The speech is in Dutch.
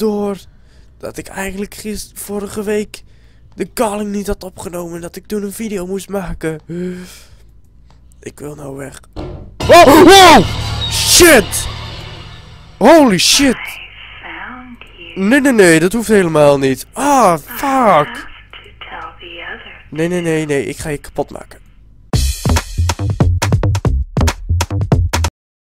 door dat ik eigenlijk vorige week de calling niet had opgenomen en dat ik toen een video moest maken. Ik wil nou weg. Oh, wow! Shit! Holy shit! Nee, nee, nee, dat hoeft helemaal niet. Ah, fuck! Nee, nee, nee, nee, ik ga je kapot maken.